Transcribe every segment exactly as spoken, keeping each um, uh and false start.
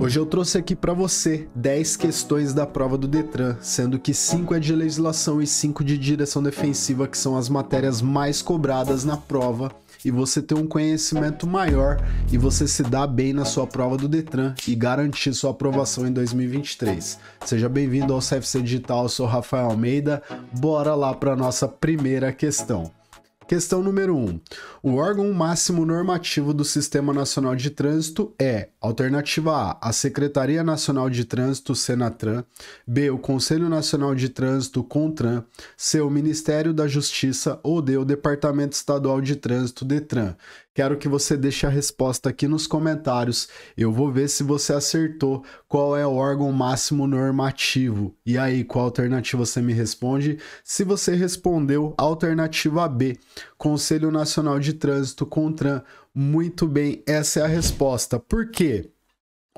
Hoje eu trouxe aqui para você dez questões da prova do DETRAN, sendo que cinco é de legislação e cinco de direção defensiva, que são as matérias mais cobradas na prova, e você ter um conhecimento maior e você se dar bem na sua prova do DETRAN e garantir sua aprovação em dois mil e vinte e três. Seja bem-vindo ao C F C Digital, eu sou Rafael Almeida, bora lá para nossa primeira questão. Questão número um. O órgão máximo normativo do Sistema Nacional de Trânsito é: alternativa A, a Secretaria Nacional de Trânsito, Senatran; B, o Conselho Nacional de Trânsito, Contran; C, o Ministério da Justiça; ou D, o Departamento Estadual de Trânsito, DETRAN. Quero que você deixe a resposta aqui nos comentários. Eu vou ver se você acertou qual é o órgão máximo normativo. E aí, qual alternativa você me responde? Se você respondeu alternativa B, Conselho Nacional de Trânsito, CONTRAN, muito bem, essa é a resposta. Por quê?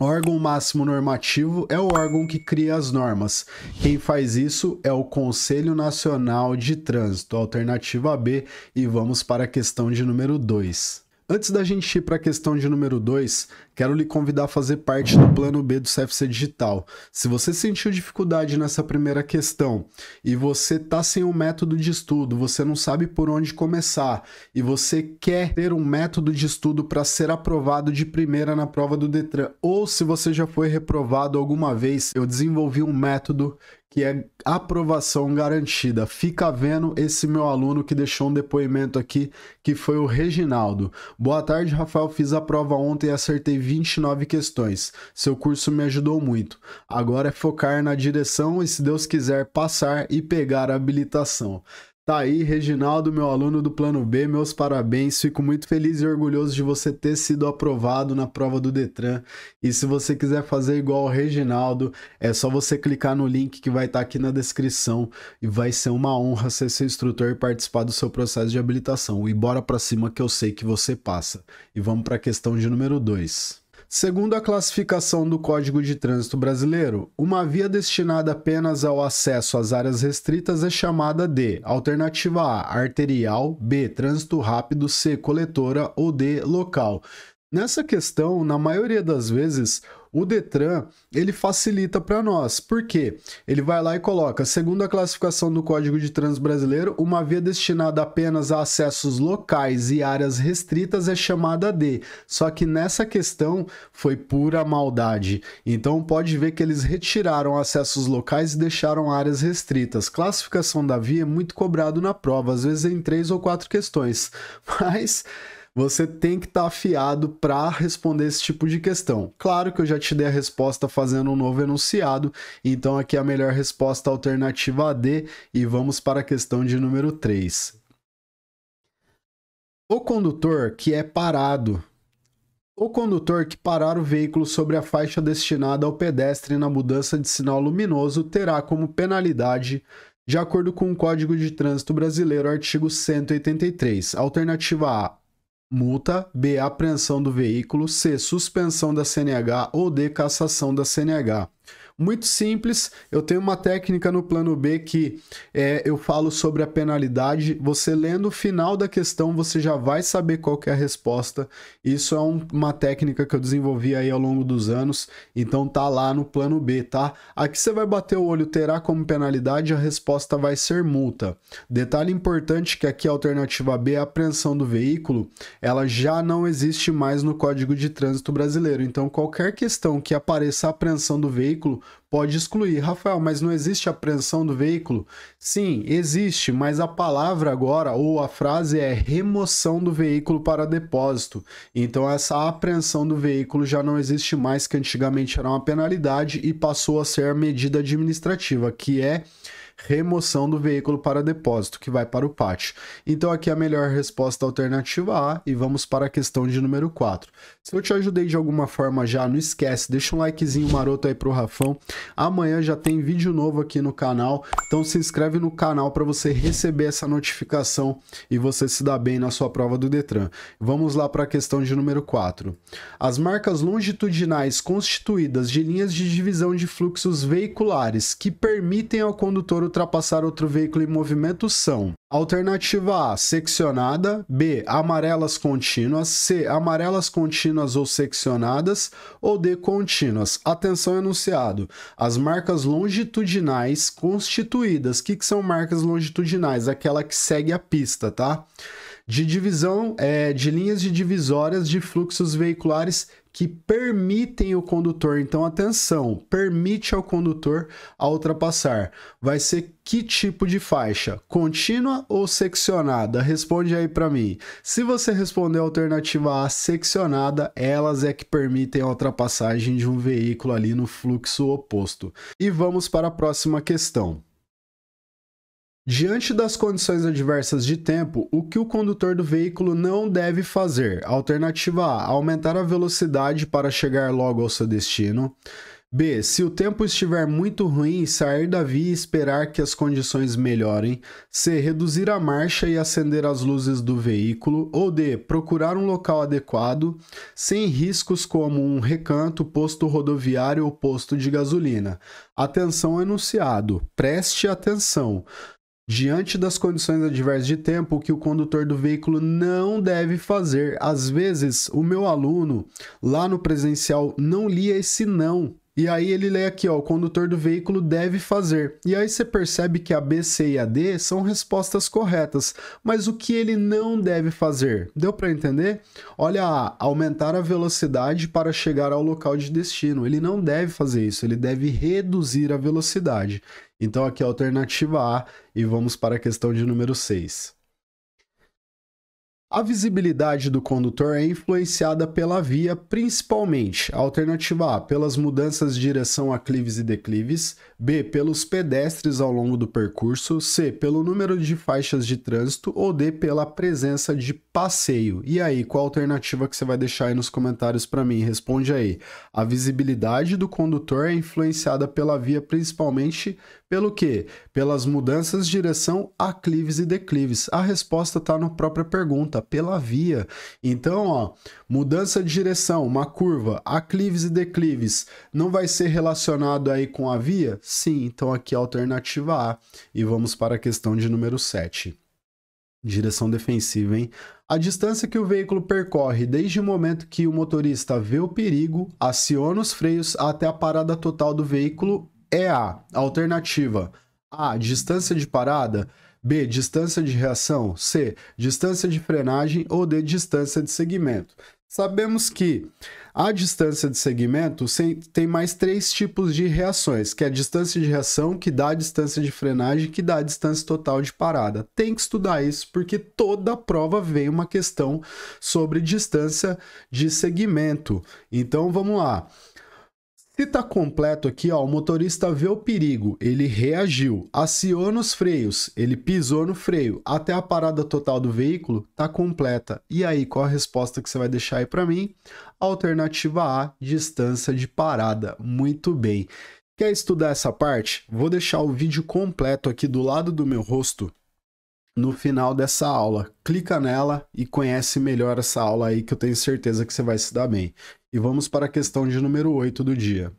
O órgão máximo normativo é o órgão que cria as normas. Quem faz isso é o Conselho Nacional de Trânsito, alternativa B, e vamos para a questão de número dois. Antes da gente ir para a questão de número dois, quero lhe convidar a fazer parte do plano B do C F C Digital. Se você sentiu dificuldade nessa primeira questão e você está sem um método de estudo, você não sabe por onde começar e você quer ter um método de estudo para ser aprovado de primeira na prova do DETRAN, ou se você já foi reprovado alguma vez, eu desenvolvi um método que é aprovação garantida. Fica vendo esse meu aluno que deixou um depoimento aqui, que foi o Reginaldo. Boa tarde, Rafael. Fiz a prova ontem e acertei vinte e nove questões. Seu curso me ajudou muito. Agora é focar na direção e, se Deus quiser, passar e pegar a habilitação. Tá aí, Reginaldo, meu aluno do Plano B, meus parabéns, fico muito feliz e orgulhoso de você ter sido aprovado na prova do DETRAN. E se você quiser fazer igual ao Reginaldo, é só você clicar no link que vai estar aqui na descrição, e vai ser uma honra ser seu instrutor e participar do seu processo de habilitação. E bora pra cima que eu sei que você passa. E vamos pra questão de número dois. Segundo a classificação do Código de Trânsito Brasileiro, uma via destinada apenas ao acesso às áreas restritas é chamada de: alternativa A, arterial; B, trânsito rápido; C, coletora; ou D, local. Nessa questão, na maioria das vezes, o DETRAN, ele facilita para nós. Por quê? Ele vai lá e coloca: segundo a classificação do Código de Trânsito Brasileiro, uma via destinada apenas a acessos locais e áreas restritas é chamada de. Só que nessa questão foi pura maldade. Então pode ver que eles retiraram acessos locais e deixaram áreas restritas. Classificação da via é muito cobrado na prova, às vezes em três ou quatro questões. Mas você tem que estar afiado para responder esse tipo de questão. Claro que eu já te dei a resposta fazendo um novo enunciado, então aqui é a melhor resposta, alternativa D, e vamos para a questão de número três. O condutor que é parado... O condutor que parar o veículo sobre a faixa destinada ao pedestre na mudança de sinal luminoso terá como penalidade, de acordo com o Código de Trânsito Brasileiro, artigo cento e oitenta e três, alternativa A, multa; B, apreensão do veículo; C, suspensão da C N H; ou D, cassação da C N H. Muito simples, eu tenho uma técnica no plano B que é, eu falo sobre a penalidade. Você lendo o final da questão, você já vai saber qual que é a resposta. Isso é um, uma técnica que eu desenvolvi aí ao longo dos anos, então tá lá no plano B, tá? Aqui você vai bater o olho, terá como penalidade, a resposta vai ser multa. Detalhe importante que aqui a alternativa B, a apreensão do veículo, ela já não existe mais no Código de Trânsito Brasileiro, então qualquer questão que apareça a apreensão do veículo, pode excluir. Rafael, mas não existe apreensão do veículo? Sim, existe, mas a palavra agora, ou a frase, é remoção do veículo para depósito. Então essa apreensão do veículo já não existe mais, que antigamente era uma penalidade e passou a ser a medida administrativa, que é remoção do veículo para depósito, que vai para o pátio. Então aqui a melhor resposta, alternativa A, e vamos para a questão de número quatro. Se eu te ajudei de alguma forma já, não esquece, deixa um likezinho maroto aí pro Rafão. Amanhã já tem vídeo novo aqui no canal, então se inscreve no canal para você receber essa notificação e você se dar bem na sua prova do DETRAN. Vamos lá para a questão de número quatro. As marcas longitudinais constituídas de linhas de divisão de fluxos veiculares que permitem ao condutor ultrapassar outro veículo em movimento são: alternativa A, seccionada; B, amarelas contínuas; C, amarelas contínuas ou seccionadas; ou D, contínuas. Atenção, enunciado: as marcas longitudinais constituídas. O que que são marcas longitudinais? Aquela que segue a pista, tá? De divisão, é, de linhas de divisórias de fluxos veiculares que permitem o condutor. Então, atenção, permite ao condutor a ultrapassar. Vai ser que tipo de faixa? Contínua ou seccionada? Responde aí para mim. Se você responder a alternativa A, seccionada, elas é que permitem a ultrapassagem de um veículo ali no fluxo oposto. E vamos para a próxima questão. Diante das condições adversas de tempo, o que o condutor do veículo não deve fazer? Alternativa A, aumentar a velocidade para chegar logo ao seu destino. B, se o tempo estiver muito ruim, sair da via e esperar que as condições melhorem. C, reduzir a marcha e acender as luzes do veículo. Ou D, procurar um local adequado, sem riscos como um recanto, posto rodoviário ou posto de gasolina. Atenção, enunciado. Preste atenção. Diante das condições adversas de tempo, o que o condutor do veículo não deve fazer. Às vezes, o meu aluno, lá no presencial, não lia esse não. E aí ele lê aqui, ó, o condutor do veículo deve fazer. E aí você percebe que a B, C e a D são respostas corretas, mas o que ele não deve fazer? Deu para entender? Olha a, aumentar a velocidade para chegar ao local de destino. Ele não deve fazer isso, ele deve reduzir a velocidade. Então aqui é a alternativa A e vamos para a questão de número seis. A visibilidade do condutor é influenciada pela via, principalmente: alternativa A, pelas mudanças de direção, aclives e declives; B, pelos pedestres ao longo do percurso; C, pelo número de faixas de trânsito; ou D, pela presença de passeio. E aí, qual a alternativa que você vai deixar aí nos comentários para mim? Responde aí. A visibilidade do condutor é influenciada pela via, principalmente pelo quê? Pelas mudanças de direção, aclives e declives. A resposta está na própria pergunta. Pela via. Então, ó, mudança de direção, uma curva, aclives e declives, não vai ser relacionado aí com a via? Sim, então aqui é a alternativa A. E vamos para a questão de número sete. Direção defensiva, hein? A distância que o veículo percorre desde o momento que o motorista vê o perigo, aciona os freios, até a parada total do veículo é a alternativa A, distância de parada; B, distância de reação; C, distância de frenagem; ou D, distância de segmento. Sabemos que a distância de segmento tem mais três tipos de reações, que é a distância de reação, que dá a distância de frenagem, que dá a distância total de parada. Tem que estudar isso, porque toda prova vem uma questão sobre distância de segmento. Então, vamos lá. Se está completo aqui, ó, o motorista vê o perigo, ele reagiu, aciona os freios, ele pisou no freio, até a parada total do veículo, está completa. E aí, qual a resposta que você vai deixar aí para mim? Alternativa A, distância de parada. Muito bem. Quer estudar essa parte? Vou deixar o vídeo completo aqui do lado do meu rosto no final dessa aula. Clica nela e conhece melhor essa aula aí, que eu tenho certeza que você vai se dar bem. E vamos para a questão de número oito do dia.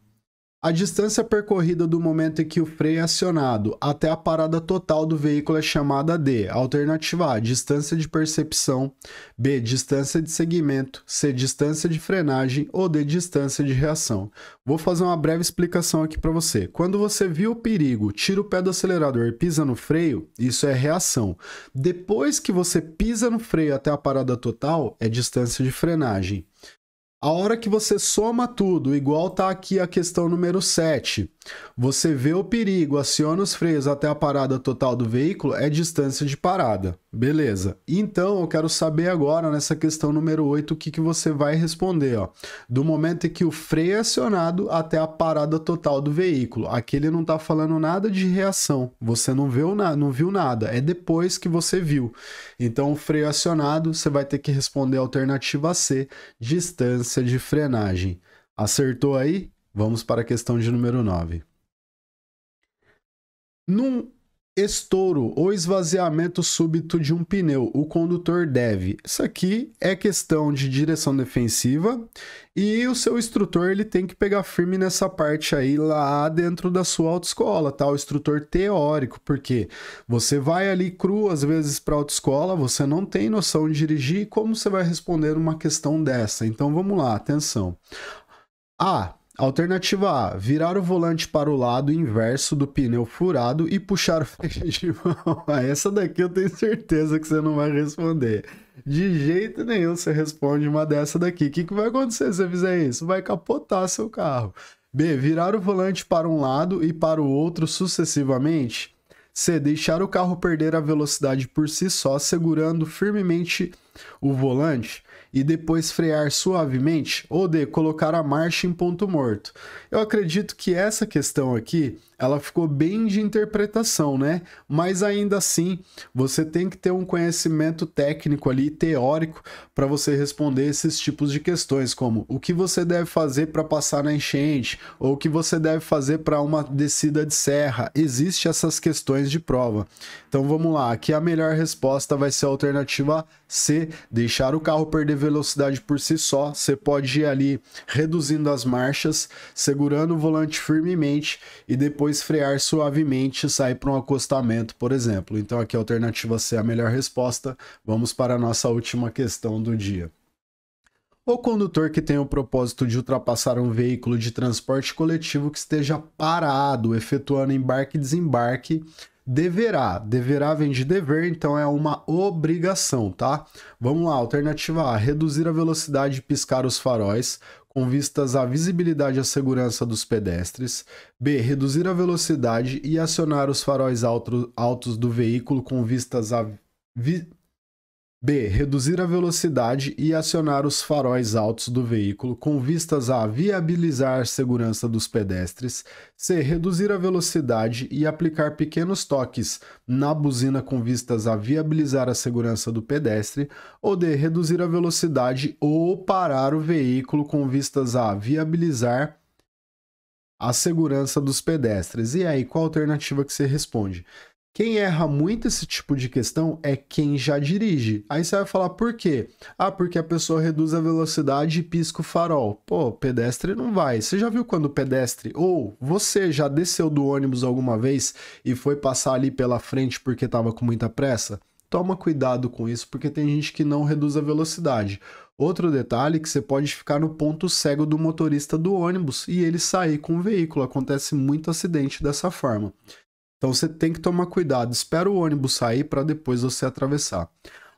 A distância percorrida do momento em que o freio é acionado até a parada total do veículo é chamada de: alternativa A, distância de percepção; B, distância de segmento; C, distância de frenagem; ou D, distância de reação. Vou fazer uma breve explicação aqui para você. Quando você viu o perigo, tira o pé do acelerador e pisa no freio, isso é reação. Depois que você pisa no freio até a parada total, é distância de frenagem. A hora que você soma tudo, igual tá aqui a questão número sete, você vê o perigo, aciona os freios até a parada total do veículo, é distância de parada. Beleza. Então, eu quero saber agora, nessa questão número oito, o que que você vai responder, ó. Do momento em que o freio é acionado até a parada total do veículo. Aqui ele não tá falando nada de reação. Você não viu, na... não viu nada. É depois que você viu. Então, o freio acionado, você vai ter que responder a alternativa C, distância de frenagem. Acertou aí? Vamos para a questão de número nove. Num Estouro ou esvaziamento súbito de um pneu, o condutor deve. Isso aqui é questão de direção defensiva e o seu instrutor ele tem que pegar firme nessa parte aí lá dentro da sua autoescola, tá? O instrutor teórico, porque você vai ali cru às vezes para a autoescola, você não tem noção de dirigir, como você vai responder uma questão dessa? Então vamos lá, atenção. A. Alternativa A, virar o volante para o lado inverso do pneu furado e puxar o freio de mão. Essa daqui eu tenho certeza que você não vai responder. De jeito nenhum você responde uma dessa daqui. O que, que vai acontecer se você fizer isso? Vai capotar seu carro. B, virar o volante para um lado e para o outro sucessivamente. C, deixar o carro perder a velocidade por si só, segurando firmemente o volante e depois frear suavemente, ou de colocar a marcha em ponto morto. Eu acredito que essa questão aqui, ela ficou bem de interpretação, né? Mas ainda assim, você tem que ter um conhecimento técnico ali, teórico, para você responder esses tipos de questões, como o que você deve fazer para passar na enchente, ou o que você deve fazer para uma descida de serra. Existem essas questões de prova. Então vamos lá, aqui a melhor resposta vai ser a alternativa C, deixar o carro perder velocidade por si só. Você pode ir ali reduzindo as marchas, segurando o volante firmemente e depois frear suavemente e sair para um acostamento, por exemplo. Então aqui a alternativa C é a melhor resposta. Vamos para a nossa última questão do dia. O condutor que tem o propósito de ultrapassar um veículo de transporte coletivo que esteja parado, efetuando embarque e desembarque, deverá, deverá vem de dever, então é uma obrigação, tá? Vamos lá, alternativa A, reduzir a velocidade e piscar os faróis, com vistas à visibilidade e à segurança dos pedestres. B, reduzir a velocidade e acionar os faróis alto, altos do veículo com vistas à... Vi... B, reduzir a velocidade e acionar os faróis altos do veículo com vistas a viabilizar a segurança dos pedestres. C, reduzir a velocidade e aplicar pequenos toques na buzina com vistas a viabilizar a segurança do pedestre. Ou D, reduzir a velocidade ou parar o veículo com vistas a viabilizar a segurança dos pedestres. E aí, qual a alternativa que você responde? Quem erra muito esse tipo de questão é quem já dirige. Aí você vai falar por quê? Ah, porque a pessoa reduz a velocidade e pisca o farol. Pô, pedestre não vai. Você já viu quando o pedestre ou você já desceu do ônibus alguma vez e foi passar ali pela frente porque estava com muita pressa? Toma cuidado com isso, porque tem gente que não reduz a velocidade. Outro detalhe é que você pode ficar no ponto cego do motorista do ônibus e ele sair com o veículo. Acontece muito acidente dessa forma. Então você tem que tomar cuidado, espera o ônibus sair para depois você atravessar.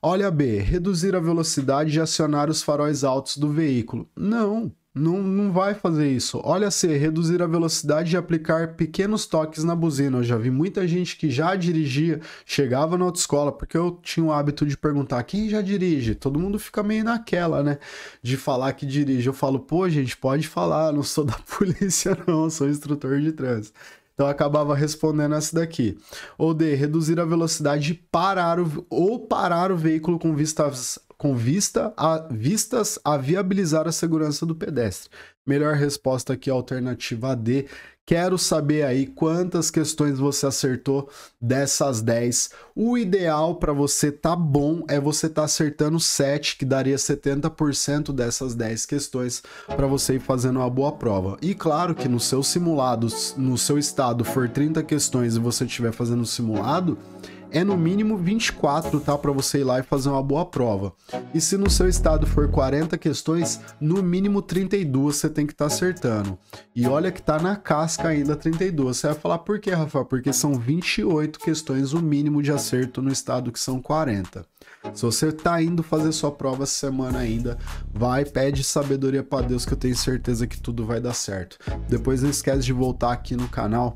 Olha B, reduzir a velocidade e acionar os faróis altos do veículo. Não, não, não vai fazer isso. Olha C, reduzir a velocidade e aplicar pequenos toques na buzina. Eu já vi muita gente que já dirigia, chegava na autoescola, porque eu tinha o hábito de perguntar quem já dirige? Todo mundo fica meio naquela, né? De falar que dirige. Eu falo, pô gente, pode falar, não sou da polícia não, sou instrutor de trânsito. Então eu acabava respondendo essa daqui. Ou D, reduzir a velocidade e parar o, ou parar o veículo com, vistas, com vista a, vistas a viabilizar a segurança do pedestre. Melhor resposta aqui, alternativa D. Quero saber aí quantas questões você acertou dessas dez. O ideal para você tá bom é você tá acertando sete, que daria setenta por cento dessas dez questões para você ir fazendo uma boa prova. E claro que no seu simulado, no seu estado for trinta questões e você estiver fazendo simulado, é no mínimo vinte e quatro, tá? Para você ir lá e fazer uma boa prova. E se no seu estado for quarenta questões, no mínimo trinta e duas você tem que estar acertando. E olha que tá na casca ainda trinta e duas. Você vai falar por quê, Rafael? Porque são vinte e oito questões o mínimo de acerto no estado que são quarenta. Se você tá indo fazer sua prova essa semana ainda, vai, pede sabedoria para Deus que eu tenho certeza que tudo vai dar certo. Depois não esquece de voltar aqui no canal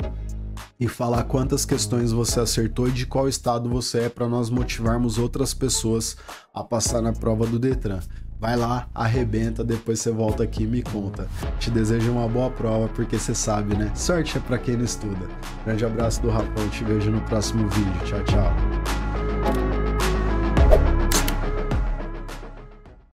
e falar quantas questões você acertou e de qual estado você é para nós motivarmos outras pessoas a passar na prova do DETRAN. Vai lá, arrebenta, depois você volta aqui e me conta. Te desejo uma boa prova, porque você sabe, né? Sorte é para quem não estuda. Grande abraço do Rafael, te vejo no próximo vídeo. Tchau, tchau.